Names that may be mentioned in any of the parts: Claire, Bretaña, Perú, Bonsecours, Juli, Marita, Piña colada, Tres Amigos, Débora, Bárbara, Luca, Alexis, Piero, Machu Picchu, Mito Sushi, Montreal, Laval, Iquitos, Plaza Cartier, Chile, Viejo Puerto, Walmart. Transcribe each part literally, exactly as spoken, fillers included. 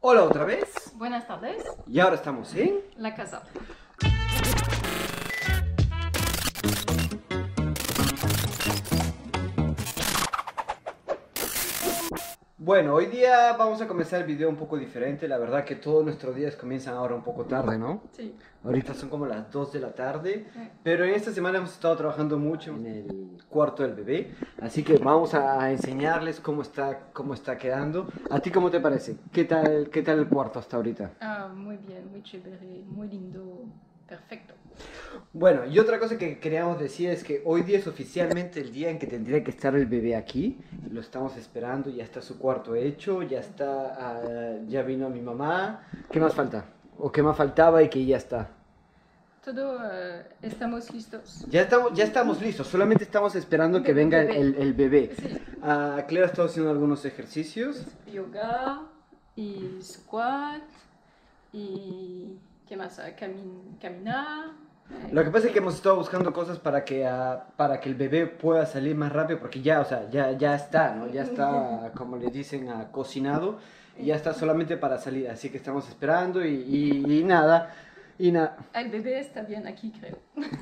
Hola otra vez. Buenas tardes. Y ahora estamos en... la casa. Bueno, hoy día vamos a comenzar el video un poco diferente. La verdad que todos nuestros días comienzan ahora un poco tarde, ¿no? Sí. Ahorita son como las dos de la tarde. Sí. Pero en esta semana hemos estado trabajando mucho en el cuarto del bebé. Así que vamos a enseñarles cómo está, cómo está quedando. ¿A ti cómo te parece? ¿Qué tal, qué tal el cuarto hasta ahorita? Ah, muy bien, muy chévere, muy lindo, perfecto. Bueno, y otra cosa que queríamos decir es que hoy día es oficialmente el día en que tendría que estar el bebé aquí. Lo estamos esperando, ya está su cuarto hecho, ya está, uh, ya vino mi mamá. ¿Qué más falta? ¿O qué más faltaba y que ya está? Todo, uh, estamos listos. Ya estamos, ya estamos listos, solamente estamos esperando que venga el, el bebé. Sí. Uh, Claire ha estado haciendo algunos ejercicios. Es yoga y squat y... ¿qué más? Camin caminar. Lo que pasa es que hemos estado buscando cosas para que, uh, para que el bebé pueda salir más rápido, porque ya, o sea, ya, ya está, ¿no? Ya está, como le dicen, uh, cocinado, y ya está solamente para salir, así que estamos esperando y, y, y nada. Y na el bebé está bien aquí, creo.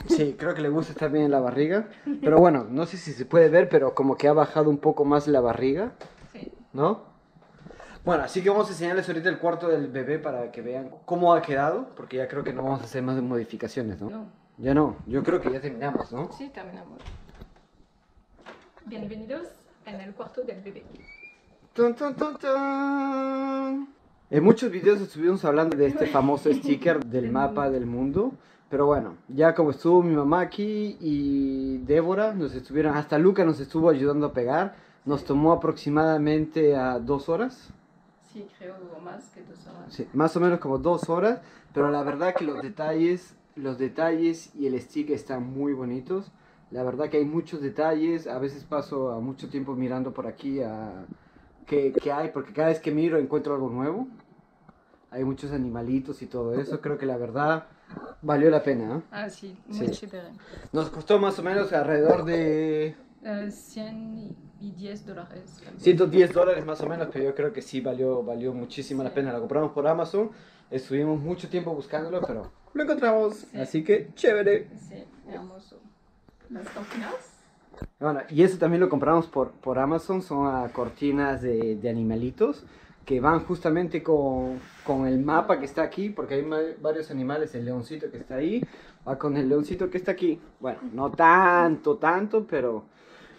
Sí, creo que le gusta estar bien en la barriga, pero bueno, no sé si se puede ver, pero como que ha bajado un poco más la barriga, sí, ¿no? Bueno, así que vamos a enseñarles ahorita el cuarto del bebé para que vean cómo ha quedado, porque ya creo que no vamos a hacer más modificaciones, ¿no? No. Ya no, yo creo que ya terminamos, ¿no? Sí, terminamos. Bienvenidos en el cuarto del bebé. ¡Tun, tun, tun, tun! En muchos videos estuvimos hablando de este famoso sticker del mapa del mundo, pero bueno, ya como estuvo mi mamá aquí y Débora, nos estuvieron, hasta Luca nos estuvo ayudando a pegar, nos tomó aproximadamente a dos horas. Sí, creo más que dos horas. Sí, más o menos como dos horas, pero la verdad que los detalles, los detalles y el stick están muy bonitos. La verdad que hay muchos detalles, a veces paso a mucho tiempo mirando por aquí a qué, qué hay, porque cada vez que miro encuentro algo nuevo. Hay muchos animalitos y todo eso, creo que la verdad valió la pena, ¿eh? Ah, sí, muy sí. Chévere. Nos costó más o menos alrededor de... Uh, cien y diez dólares. ciento diez dólares más o menos, pero yo creo que sí valió, valió muchísimo sí. la pena. Lo compramos por Amazon, estuvimos mucho tiempo buscándolo, pero lo encontramos, sí. Así que chévere. Sí, hermoso. ¿Las cortinas? Bueno, y eso también lo compramos por, por Amazon, son uh, cortinas de, de animalitos que van justamente con, con el mapa que está aquí, porque hay varios animales, el leoncito que está ahí, va con el leoncito que está aquí. Bueno, no tanto, tanto, pero...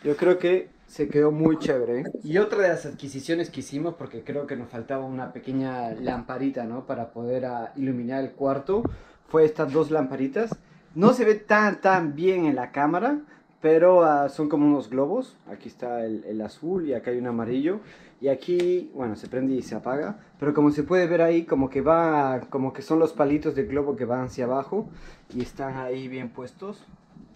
yo creo que se quedó muy chévere. Y otra de las adquisiciones que hicimos, porque creo que nos faltaba una pequeña lamparita, ¿no? Para poder uh, iluminar el cuarto, fue estas dos lamparitas. No se ve tan, tan bien en la cámara, pero uh, son como unos globos. Aquí está el, el azul y acá hay un amarillo. Y aquí, bueno, se prende y se apaga. Pero como se puede ver ahí, como que va, como que son los palitos del globo que van hacia abajo. Y están ahí bien puestos.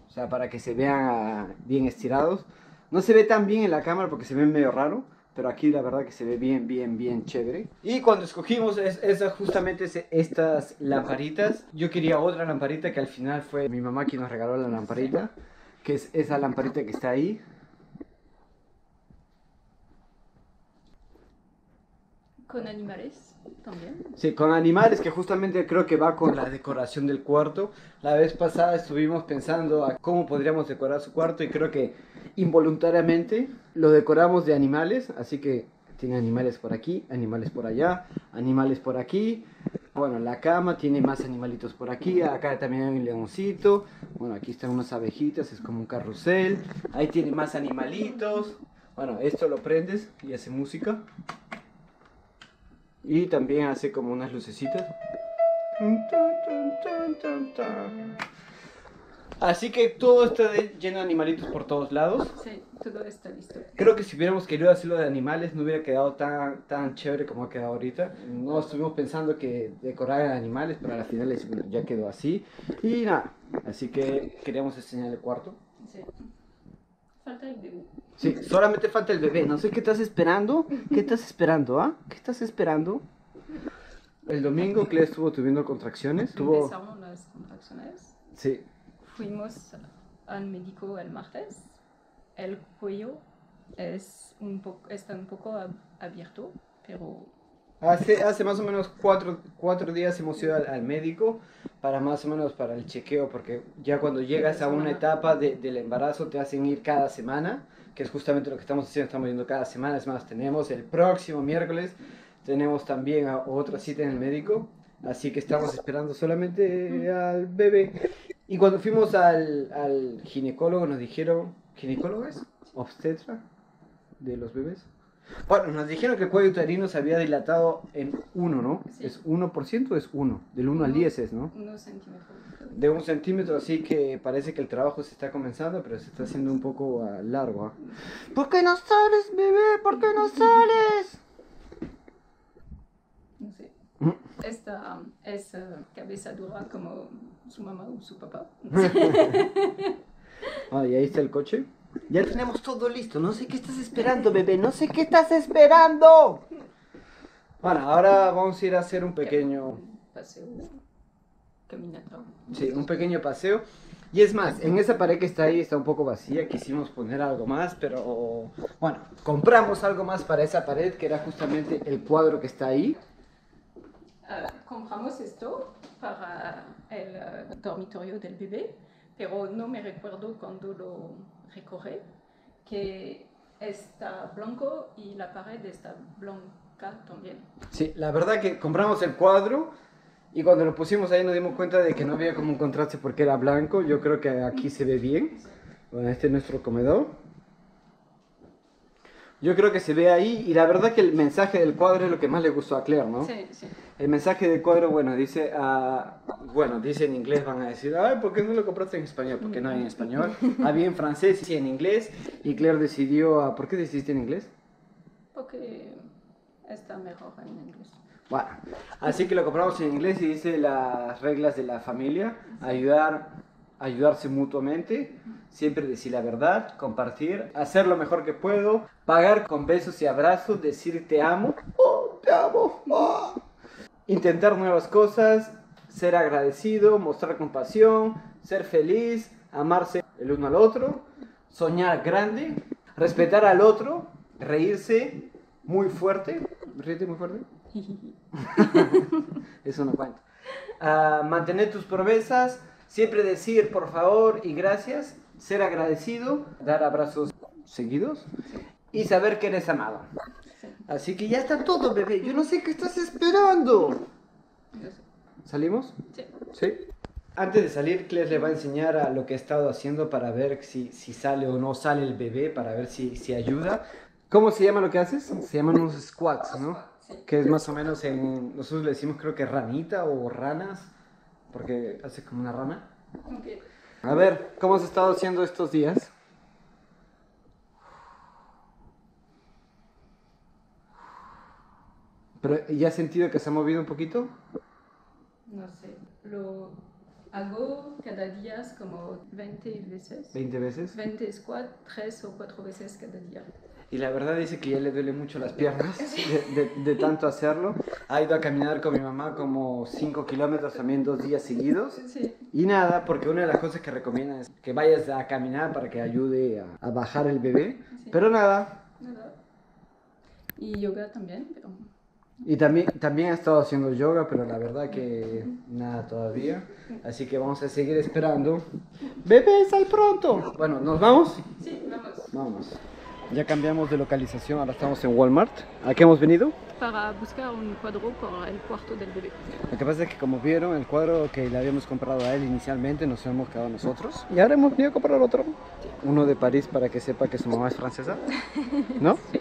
O sea, para que se vean bien estirados. No se ve tan bien en la cámara porque se ve medio raro. Pero aquí la verdad que se ve bien, bien, bien chévere. Y cuando escogimos es, es justamente es, estas lamparitas, yo quería otra lamparita que al final fue mi mamá quien nos regaló la lamparita. Que es esa lamparita que está ahí. Con animales también. Sí, con animales que justamente creo que va con la decoración del cuarto. La vez pasada estuvimos pensando a cómo podríamos decorar su cuarto y creo que involuntariamente lo decoramos de animales. Así que tiene animales por aquí, animales por allá, animales por aquí. Bueno, la cama tiene más animalitos por aquí. Acá también hay un leoncito. Bueno, aquí están unas abejitas, es como un carrusel. Ahí tiene más animalitos. Bueno, esto lo prendes y hace música. Y también hace como unas lucecitas. Así que todo está lleno de animalitos por todos lados. Sí, todo está listo. Creo que si hubiéramos querido hacerlo de animales no hubiera quedado tan, tan chévere como ha quedado ahorita. No estuvimos pensando que decoraran animales, pero al final ya quedó así. Y nada, así que queríamos enseñar el cuarto. Sí. Falta el bebé. Sí, solamente falta el bebé. No sé qué estás esperando. ¿Qué estás esperando, ah? ¿Qué estás esperando? El domingo Claire estuvo tuviendo contracciones. Tuvo... Empezamos las contracciones. Sí. Fuimos al médico el martes. El cuello es un poco, está un poco abierto, pero Hace, hace más o menos cuatro, cuatro días hemos ido al, al médico para más o menos para el chequeo, porque ya cuando llegas a una etapa de, del embarazo te hacen ir cada semana, que es justamente lo que estamos haciendo, estamos yendo cada semana. Es más, tenemos el próximo miércoles, tenemos también a, otra cita en el médico, así que estamos esperando solamente al bebé. Y cuando fuimos al, al ginecólogo nos dijeron, ¿ginecólogo es? ¿Obstetra de los bebés? Bueno, nos dijeron que el cuello uterino se había dilatado en uno, ¿no? Sí. ¿Es uno por ciento o es uno? Del uno al diez es, ¿no? uno centímetro. De un centímetro, así que parece que el trabajo se está comenzando, pero se está haciendo un poco uh, largo, ¿eh? ¿Por qué no sales, bebé? ¿Por qué no sales? No sé. Esta um, es uh, cabeza dura como su mamá o su papá. Ah, y ahí está el coche. Ya tenemos todo listo, no sé qué estás esperando, bebé, no sé qué estás esperando. Bueno, ahora vamos a ir a hacer un pequeño... paseo. Caminata. Sí, un pequeño paseo. Y es más, en esa pared que está ahí está un poco vacía, quisimos poner algo más, pero... bueno, compramos algo más para esa pared, que era justamente el cuadro que está ahí. Uh, compramos esto para el uh, dormitorio del bebé, pero no me recuerdo cuando lo... recorre, que está blanco y la pared está blanca también. Sí, la verdad que compramos el cuadro y cuando lo pusimos ahí nos dimos cuenta de que no había como un contraste porque era blanco. Yo creo que aquí se ve bien. Bueno, este es nuestro comedor. Yo creo que se ve ahí y la verdad que el mensaje del cuadro es lo que más le gustó a Claire, ¿no? Sí, sí. El mensaje del cuadro, bueno, dice, uh, bueno, dice en inglés, van a decir, ay, ¿por qué no lo compraste en español? Porque no hay en español, había en francés y en inglés y Claire decidió, uh, ¿por qué decidiste en inglés? Porque está mejor en inglés. Bueno, así que lo compramos en inglés y dice las reglas de la familia, ayudar... ayudarse mutuamente, siempre decir la verdad, compartir, hacer lo mejor que puedo, pagar con besos y abrazos, decir te amo, oh, te amo, oh. Intentar nuevas cosas, ser agradecido, mostrar compasión, ser feliz, amarse el uno al otro, soñar grande, respetar al otro, reírse muy fuerte, ríete muy fuerte, eso no cuenta, uh, mantener tus promesas, siempre decir por favor y gracias, ser agradecido, dar abrazos seguidos y saber que eres amado. Así que ya está todo, bebé. Yo no sé qué estás esperando. ¿Salimos? Sí. ¿Sí? Antes de salir, Claire le va a enseñar a lo que he estado haciendo para ver si, si sale o no sale el bebé, para ver si, si ayuda. ¿Cómo se llama lo que haces? Se llaman unos squats, ¿no? Que es más o menos en... nosotros le decimos creo que ranita o ranas. Porque hace como una rana. Okay. A ver, ¿cómo has estado haciendo estos días? ¿Pero ya has sentido que se ha movido un poquito? No sé, lo hago cada día como veinte veces. ¿veinte veces? veinte squats, tres o cuatro veces cada día. Y la verdad dice que ya le duele mucho las piernas de, de, de tanto hacerlo. Ha ido a caminar con mi mamá como cinco kilómetros también dos días seguidos. Sí. Y nada, porque una de las cosas que recomiendan es que vayas a caminar para que ayude a, a bajar el bebé. Sí. Pero nada. Nada. Y yoga también, pero... Y también, también ha estado haciendo yoga, pero la verdad que nada todavía. Así que vamos a seguir esperando. ¡Bebé, sal pronto! Bueno, ¿nos vamos? Sí, vamos. Vamos. Ya cambiamos de localización, ahora estamos en Walmart. ¿A qué hemos venido? Para buscar un cuadro por el cuarto del bebé. Lo que pasa es que como vieron, el cuadro que le habíamos comprado a él inicialmente nos hemos quedado nosotros. Y ahora hemos venido a comprar otro. Sí. Uno de París para que sepa que su mamá es francesa. ¿No? Sí.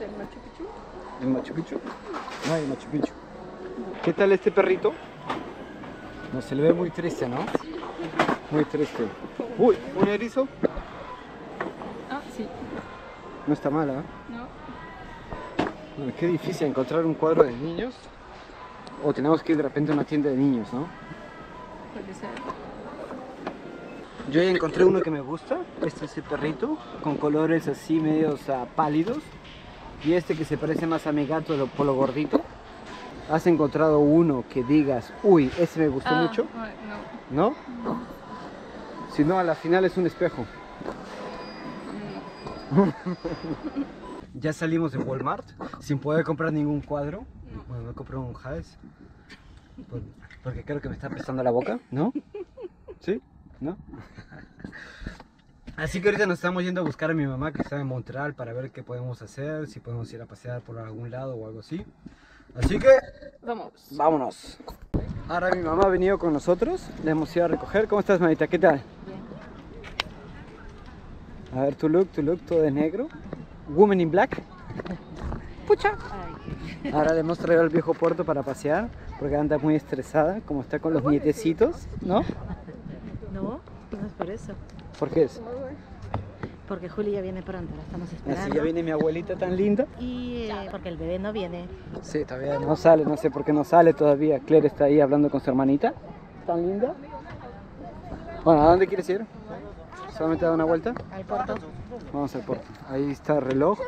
Del Machu Picchu. ¿Del Machu Picchu? Ay, Machu Picchu. ¿Qué tal este perrito? No, se le ve muy triste, ¿no? Sí. Muy triste. Uy, un erizo. No está mala, ¿eh? No. Bueno, qué difícil encontrar un cuadro de niños. O tenemos que ir de repente a una tienda de niños, ¿no? Puede ser. Yo ya encontré uno que me gusta. Este es el perrito, con colores así medios uh, pálidos. Y este que se parece más a mi gato, lo, por lo gordito. ¿Has encontrado uno que digas, uy, ese me gustó ah, mucho? No. ¿No? No. Si no, a la final es un espejo. ya salimos de Walmart sin poder comprar ningún cuadro. No. Bueno, me compré un Hades, porque creo que me está pesando la boca, ¿no? ¿Sí? ¿No? Así que ahorita nos estamos yendo a buscar a mi mamá que está en Montreal para ver qué podemos hacer, si podemos ir a pasear por algún lado o algo así. Así que... Vamos. Vámonos. Ahora mi mamá ha venido con nosotros, la hemos ido a recoger. ¿Cómo estás, Marita? ¿Qué tal? Bien. A ver, tu look, tu look, todo de negro. Woman in black. Pucha. Ahora le hemos traído al Viejo Puerto para pasear, porque anda muy estresada, como está con los nietecitos, ¿no? No, no es por eso. ¿Por qué es? Porque Juli ya viene pronto, la estamos esperando. Así ya viene mi abuelita tan linda. Y eh, porque el bebé no viene. Sí, todavía no sale, no sé por qué no sale todavía. Claire está ahí hablando con su hermanita. Tan linda. Bueno, ¿a dónde quieres ir? ¿Solamente da una vuelta? Al puerto. Vamos al puerto. Ahí está el reloj.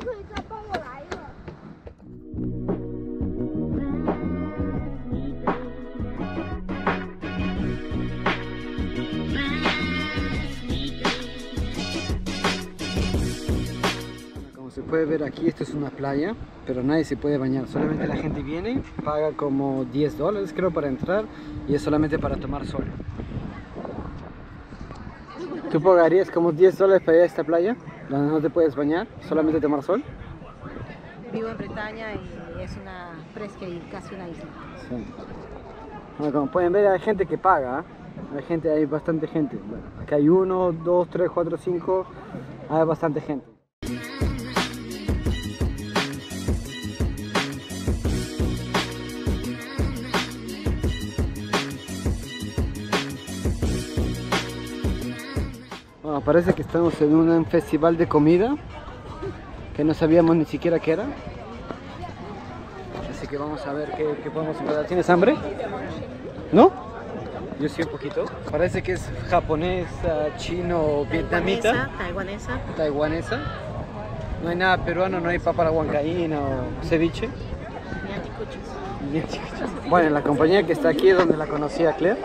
Se puede ver aquí, esto es una playa, pero nadie se puede bañar, solamente la gente viene, paga como diez dólares creo para entrar y es solamente para tomar sol. ¿Tú pagarías como diez dólares para ir a esta playa, donde no te puedes bañar, solamente tomar sol? Vivo en Bretaña y es una fresca y casi una isla. Sí. Bueno, como pueden ver hay gente que paga, ¿eh? Hay gente, hay bastante gente, bueno, acá hay uno, dos, tres, cuatro, cinco, hay bastante gente. Parece que estamos en un festival de comida que no sabíamos ni siquiera qué era, así que vamos a ver qué, qué podemos encontrar. ¿Tienes hambre? ¿No? Yo sí un poquito. Parece que es japonesa, chino, vietnamita, taiwanesa, taiwanesa. No hay nada peruano, no hay papa la huancaína o ceviche. Bueno, la compañía que está aquí es donde la conocí a Claire.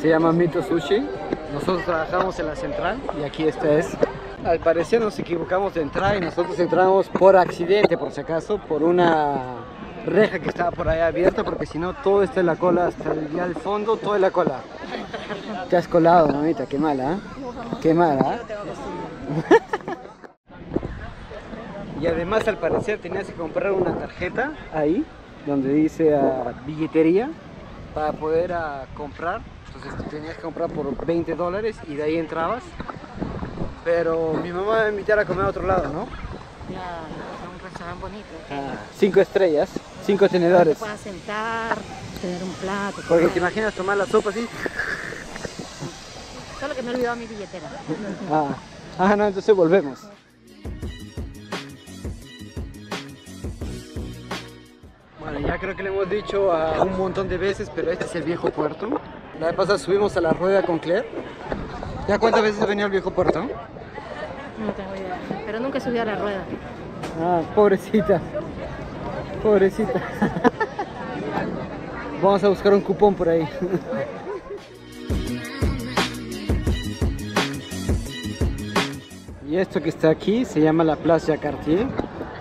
Se llama Mito Sushi. Nosotros trabajamos en la central y aquí esta es. Al parecer nos equivocamos de entrar y nosotros entramos por accidente, por si acaso, por una reja que estaba por ahí abierta, porque si no todo está en la cola, hasta allá al fondo, todo en la cola. Te has colado, mamita, qué mala, ¿eh? Qué mala, ¿eh? Y además al parecer tenías que comprar una tarjeta ahí, donde dice uh, billetería, para poder uh, comprar. Entonces tú tenías que comprar por veinte dólares y de ahí entrabas. Pero mi mamá me va a invitar a comer a otro lado, ¿no? Claro, es un restaurante bonito. Ah, cinco estrellas, cinco tenedores. Te puedes sentar, tener un plato. Porque comer. Te imaginas tomar la sopa así. Solo que me he olvidado mi billetera. Ah, ah no, entonces volvemos. Bueno, ya creo que le hemos dicho a un montón de veces, pero este es el Viejo Puerto. La vez pasada subimos a la rueda con Claire. ¿Ya cuántas veces he venido al Viejo Puerto? No tengo idea, pero nunca subí a la rueda. Ah, pobrecita. Pobrecita. Vamos a buscar un cupón por ahí. Y esto que está aquí se llama la Plaza Cartier.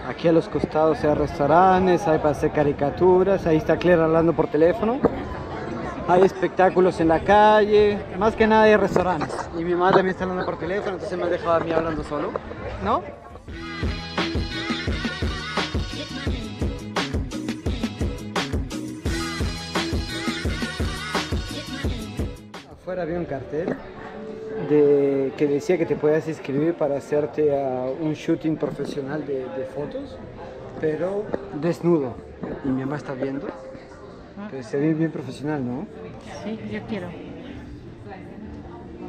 Aquí a los costados hay restaurantes, hay para hacer caricaturas. Ahí está Claire hablando por teléfono. Hay espectáculos en la calle, más que nada hay restaurantes. Y mi mamá también está hablando por teléfono, entonces me ha dejado a mí hablando solo, ¿no? Afuera había un cartel de, que decía que te podías inscribir para hacerte uh, un shooting profesional de, de fotos, pero desnudo. Y mi mamá está viendo. Pero se ve bien profesional, ¿no? Sí, yo quiero.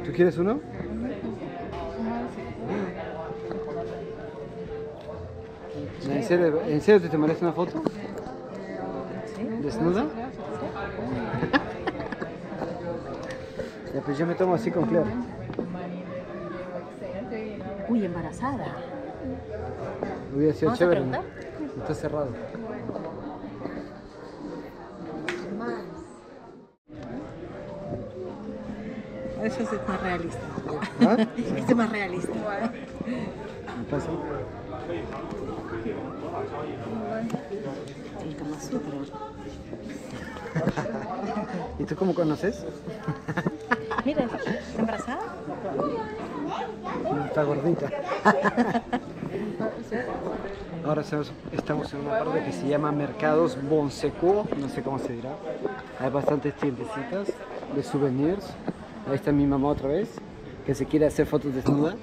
¿Tú quieres uno? Sí. ¿En serio, ¿en serio te tomarías una foto? Sí. ¿Desnuda? Sí. Ya, pues yo me tomo así con Claire. Uy, embarazada. Hubiera sido chévere. ¿No? Está cerrado. Eso es más realista. ¿Ah? Este es más realista. ¿Me pasa? El Kama Sutra. ¿Y tú cómo conoces? Mira, ¿está embarazada? Está gordita. Ahora estamos en una parte que se llama Mercados Bonsecours, no sé cómo se dirá. Hay bastantes tiendecitas de souvenirs. Ahí está mi mamá otra vez, que se quiere hacer fotos desnuda.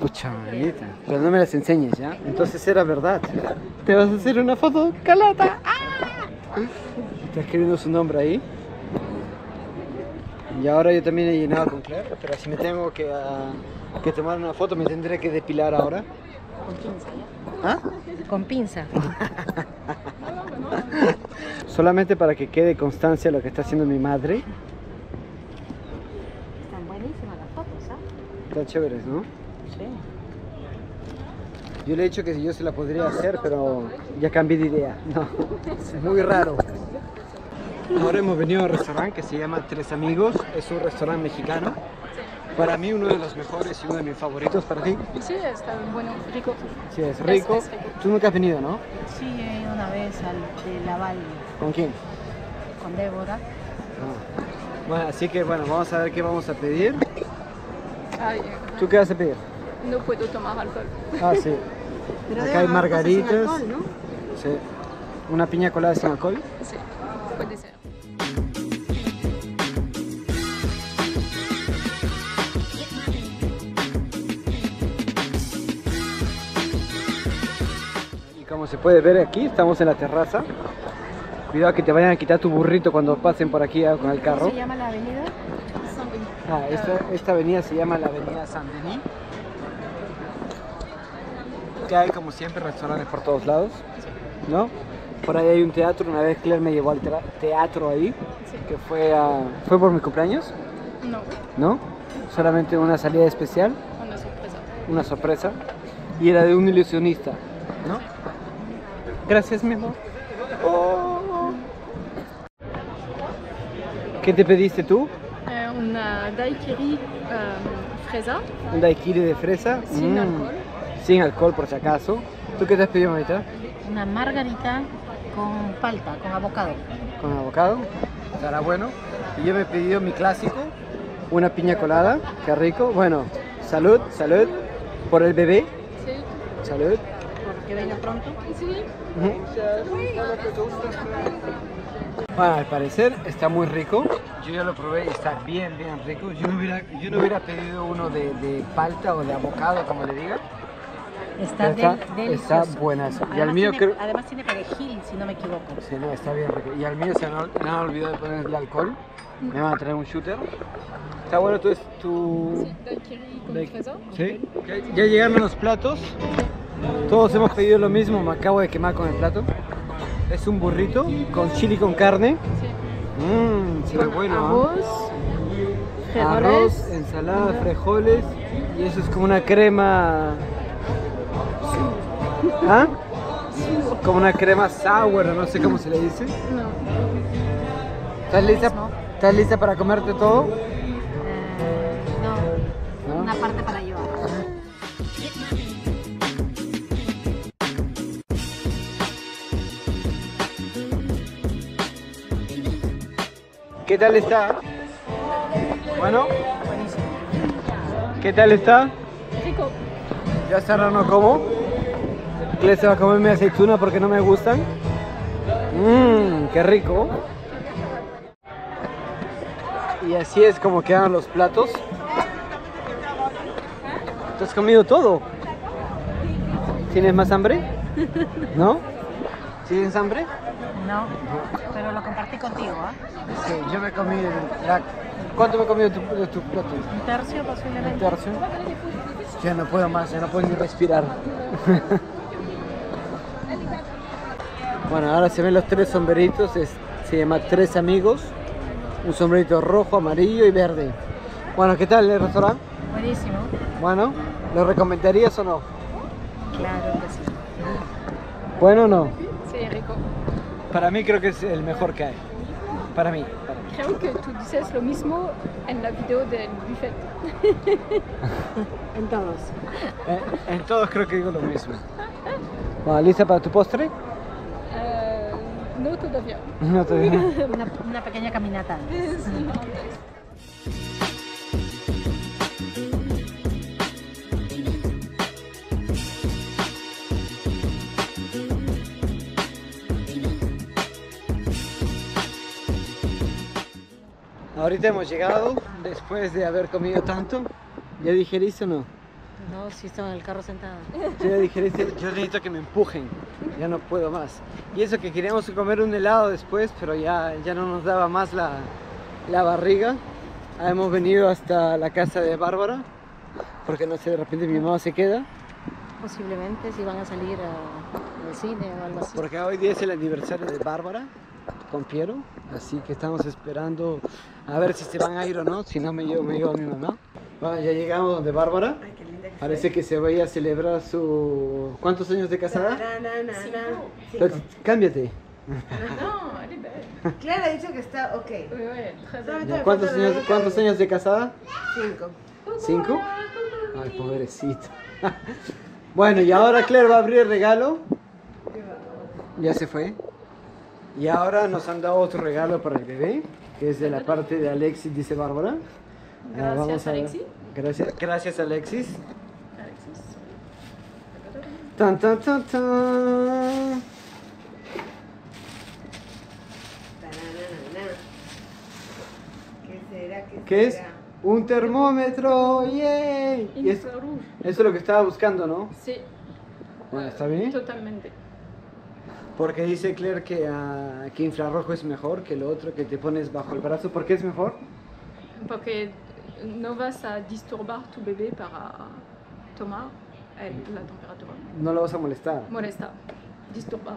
Pucha manita, pero no me las enseñes ya. Entonces era verdad. Te vas a hacer una foto calata. ¡Ah! Está escribiendo su nombre ahí. Y ahora yo también he llenado con Claire, pero si me tengo que, uh, que tomar una foto, me tendré que depilar ahora. Con pinza, ¿ya? ¿Ah? Con pinza. Solamente para que quede constancia lo que está haciendo mi madre. Están buenísimas las fotos, ¿ah? ¿Eh? Están chéveres, ¿no? Sí. Yo le he dicho que yo se la podría hacer, pero ya cambié de idea. No, es muy raro. Ahora hemos venido a un restaurante que se llama Tres Amigos. Es un restaurante mexicano. Para mí uno de los mejores y uno de mis favoritos. ¿Para ti? Sí, está bueno, rico. Sí, es rico. Es, es rico. Tú nunca has venido, ¿no? Sí, he ido una vez al de Laval. ¿Con quién? Con Débora. Ah. Bueno, así que bueno, vamos a ver qué vamos a pedir. Ay, ¿tú qué vas a pedir? No puedo tomar alcohol. Ah, sí. Pero acá hay margaritas. Sin alcohol, ¿no? Sí. ¿Una piña colada sin alcohol? Sí, puede ser. Como se puede ver aquí, estamos en la terraza. Cuidado que te vayan a quitar tu burrito cuando pasen por aquí con el carro. ¿Cómo se llama la avenida? Ah, esta, esta avenida se llama la avenida San Denis. Que hay como siempre restaurantes por todos lados, ¿no? Por ahí hay un teatro. Una vez Claire me llevó al teatro ahí, sí. Que fue a, ¿fue por mi cumpleaños? No. ¿No? Solamente una salida especial. Una sorpresa. Una sorpresa. Y era de un ilusionista, ¿no? Sí. Gracias, mi amor. Oh. ¿Qué te pediste tú? Eh, una daiquiri um, fresa. ¿Un daiquiri de fresa? Sin mm. alcohol. Sin alcohol, por si acaso. ¿Tú qué te has pedido, Marita? Una margarita con palta, con avocado. ¿Con avocado? Estará bueno. Y yo me he pedido mi clásico. Una piña colada, qué rico. Bueno, salud, salud. Por el bebé. Sí. Salud. Que venga pronto. Sí. Uh-huh. Bueno, al parecer está muy rico. Yo ya lo probé y está bien, bien rico. Yo no hubiera, yo no hubiera pedido uno de, de palta o de avocado, como le diga. Está, está, del, está buenazo. Además, y al mío tiene, creo... además tiene perejil, si no me equivoco. Sí, no, está bien rico. Y al mío se me han olvidado de ponerle alcohol. Mm. Me van a traer un shooter. Está bueno, tú es tu... Sí, ¿sí? Okay. Ya llegaron los platos. Todos hemos pedido lo mismo, me acabo de quemar con el plato. Es un burrito con chili con carne. Mmm, se ve bueno. Arroz, ¿eh? Arroz, ensalada, frijoles. Y eso es como una crema. ¿Ah? Como una crema sour, no sé cómo se le dice. No. ¿Estás lista? ¿Estás lista para comerte todo? Uh, no. no. Una parte para llevar. ¿Qué tal está? Bueno. Buenísimo. ¿Qué tal está? Rico. Yo hasta ahora no como. Claire se va a comer mi aceituna porque no me gustan. Mmm, qué rico. Y así es como quedan los platos. ¿Tú has comido todo? ¿Tienes más hambre? ¿No? ¿Tienes hambre? No, pero lo compartí contigo, ¿ah? ¿Eh? Sí, yo me comí la... ¿Cuánto me he comido de tu, de tu plato? Un tercio posiblemente. Un tercio. Ya no puedo más, ya no puedo ni respirar. Bueno, ahora se ven los tres sombreritos. Es, se llama Tres Amigos. Un sombrerito rojo, amarillo y verde. Bueno, ¿qué tal el restaurante? Buenísimo. Bueno, ¿lo recomendarías o no? Claro que sí. ¿Bueno o no? Sí, rico. Para mí creo que es el mejor que hay. Para mí. Para mí. Creo que tú dices lo mismo en la video del buffet. En todos. En, en todos creo que digo lo mismo. Bueno, ¿lista para tu postre? Uh, no todavía. No todavía. Una, una pequeña caminata antes. Sí, no, antes. Ahorita hemos llegado, después de haber comido tanto. ¿Ya digeriste o no? No, sí, estaba en el carro sentada. ¿Sí ya digeriste? Yo necesito que me empujen, ya no puedo más. Y eso que queríamos comer un helado después, pero ya, ya no nos daba más la, la barriga. Ah, hemos venido hasta la casa de Bárbara, porque no sé, de repente mi mamá se queda. Posiblemente, si van a salir al cine o algo así. Porque hoy día es el aniversario de Bárbara con Piero, así que estamos esperando a ver si se van a ir o no, si no me llevo, me llevo a mi mamá. Bueno, ya llegamos donde Bárbara. Ay, qué linda que parece fue. Que se vaya a celebrar su... ¿Cuántos años de casada? Na, na, na, Cinco. Na. Cinco. Cámbiate. No, no, Claire ha dicho que está ok. ¿Cuántos años, ¿Cuántos años de casada? Cinco. ¿Cinco? Ay, pobrecito. Bueno, y ahora Claire va a abrir el regalo. Ya se fue. Y ahora nos han dado otro regalo para el bebé, que es de la parte de Alexis, dice Bárbara. Gracias, vamos a Alexis. Gracias, gracias Alexis. Alexis. Tan, tan, tan, tan. ¿Qué será? ¿Qué, ¿Qué será? es? Un termómetro, yay. Y es, eso es lo que estaba buscando, ¿no? Sí. Bueno, ¿está bien? Totalmente. Porque dice Claire que, uh, que infrarrojo es mejor que lo otro que te pones bajo el brazo. ¿Por qué es mejor? Porque no vas a disturbar tu bebé para tomar el, la temperatura. No lo vas a molestar. Molestar. Disturbar.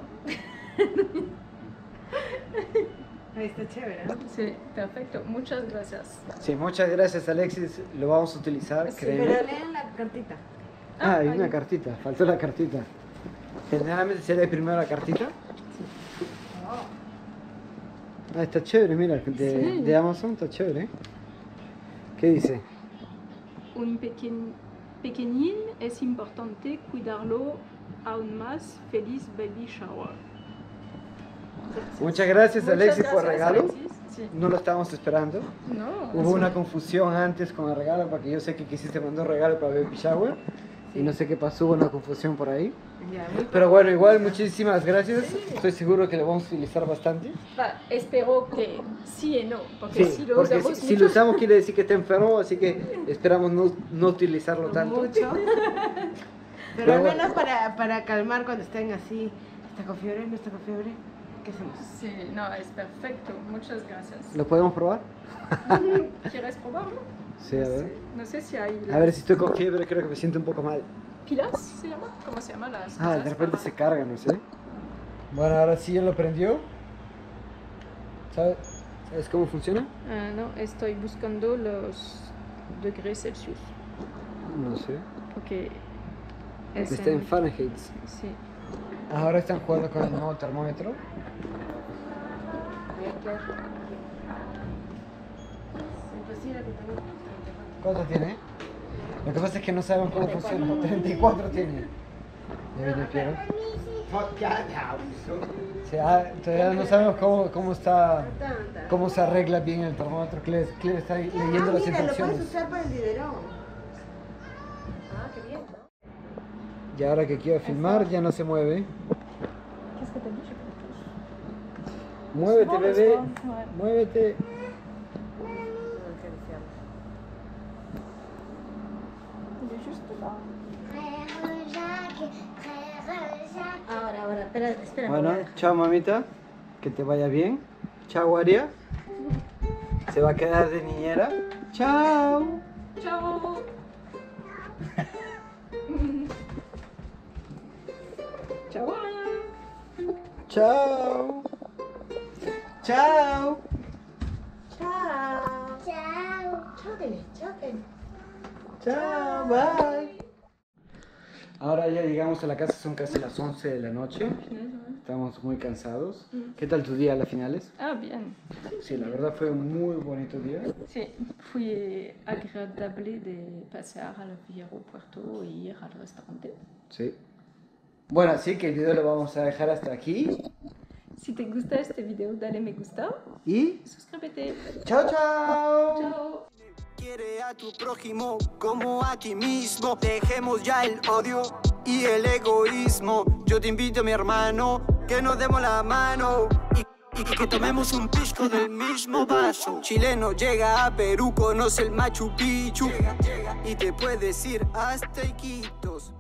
Ahí está chévere. Sí, perfecto. Muchas gracias. Sí, muchas gracias Alexis. Lo vamos a utilizar, sí, créeme. Pero leen la cartita. Ah, ah hay ahí. Una cartita. Faltó la cartita. Generalmente se lee primero la cartita. Sí. Oh. Ah, está chévere, mira, de, sí. de Amazon está chévere. ¿Qué dice? Un pequeño, pequeñín es importante cuidarlo aún más. Feliz baby shower. Muchas gracias Muchas Alexis gracias, por el regalo. Alexis. Sí. No lo estábamos esperando. No, Hubo una bien. confusión antes con el regalo, porque yo sé que quisiste mandar un regalo para baby shower. Sí. Y no sé qué pasó, hubo una confusión por ahí. Pero bueno, igual muchísimas gracias. Sí. Estoy seguro que lo vamos a utilizar bastante. Va, espero que sí y no, porque sí, si lo porque usamos si, mucho... si lo usamos quiere decir que está enfermo, así que esperamos no, no utilizarlo no tanto. Mucho. Pero, Pero al menos bueno. para, para calmar cuando estén así, ¿está con fiebre? ¿No está con fiebre? ¿Qué hacemos? Sí, no, es perfecto. Muchas gracias. ¿Lo podemos probar? ¿Quieres probarlo? Sí, a ver. No sé si hay... La... A ver si estoy con fiebre, creo que me siento un poco mal. ¿Pilas se llama? ¿Cómo se llama las Ah, de repente se cargan, no sé. Bueno, ahora sí ya lo prendió. ¿Sabes, ¿Sabes cómo funciona? Uh, no, estoy buscando los degrados Celsius. No sé. Porque... Es está en, en Fahrenheit. Sí. Ahora están jugando con el nuevo termómetro. ¿Cuánto tiene? Lo que pasa es que no sabemos cómo funciona. treinta y cuatro tiene. Ya viene Piero. O sea, todavía no sabemos cómo, cómo está, cómo se arregla bien el termómetro. Claire, Claire está leyendo las instrucciones. Ah, mira, lo puedes usar para el biberón. Ah, qué bien. Y ahora que quiero filmar, ya no se mueve. Muévete, bebé. Muévete. Ahora, ahora, espera, espera. Bueno, chao mamita, que te vaya bien. Chao Aria, se va a quedar de niñera. Chao. Chao. Chao. Chao. Chao. Chao. Chao. Chao. Chao. Bye. Ahora ya llegamos a la casa, son casi las once de la noche. Estamos muy cansados. ¿Qué tal tu día a las finales? Ah, bien. Sí, la verdad fue un muy bonito día. Sí, fue agradable de pasear al Viejo Puerto y ir al restaurante. Sí. Bueno, así que el video lo vamos a dejar hasta aquí. Si te gusta este video, dale me gusta. Y suscríbete. Chao, chao. Chao. Quiere a tu prójimo como a ti mismo. Dejemos ya el odio y el egoísmo. Yo te invito, mi hermano, que nos demos la mano y, y que tomemos un pisco del mismo vaso. Chileno llega a Perú, conoce el Machu Picchu llega, llega. Y te puedes ir hasta Iquitos.